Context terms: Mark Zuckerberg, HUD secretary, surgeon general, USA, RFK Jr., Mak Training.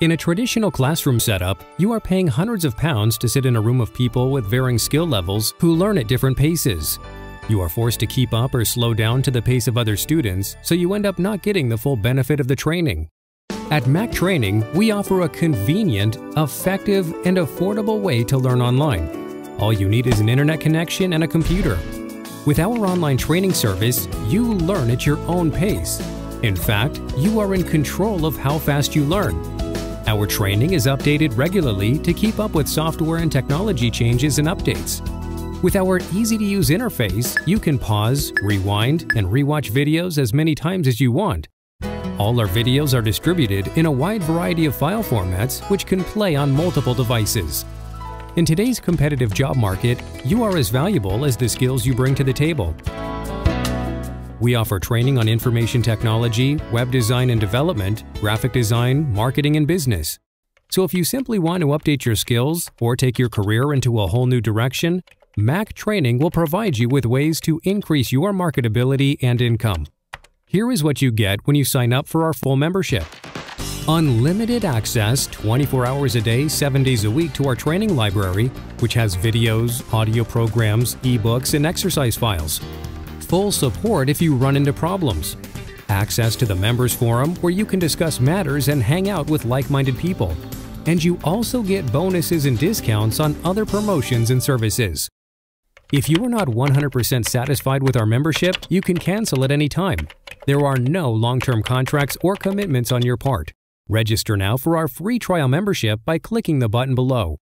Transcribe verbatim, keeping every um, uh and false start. In a traditional classroom setup, you are paying hundreds of pounds to sit in a room of people with varying skill levels who learn at different paces. You are forced to keep up or slow down to the pace of other students, so you end up not getting the full benefit of the training. At Mak Training, we offer a convenient, effective, and affordable way to learn online. All you need is an internet connection and a computer. With our online training service, you learn at your own pace. In fact, you are in control of how fast you learn. Our training is updated regularly to keep up with software and technology changes and updates. With our easy-to-use interface, you can pause, rewind, and rewatch videos as many times as you want. All our videos are distributed in a wide variety of file formats which can play on multiple devices. In today's competitive job market, you are as valuable as the skills you bring to the table. We offer training on information technology, web design and development, graphic design, marketing, and business. So if you simply want to update your skills or take your career into a whole new direction, Mak Training will provide you with ways to increase your marketability and income. Here is what you get when you sign up for our full membership. Unlimited access twenty-four hours a day, seven days a week to our training library, which has videos, audio programs, ebooks, and exercise files. Full support if you run into problems. Access to the members forum where you can discuss matters and hang out with like-minded people. And you also get bonuses and discounts on other promotions and services. If you are not one hundred percent satisfied with our membership, you can cancel at any time. There are no long-term contracts or commitments on your part. Register now for our free trial membership by clicking the button below.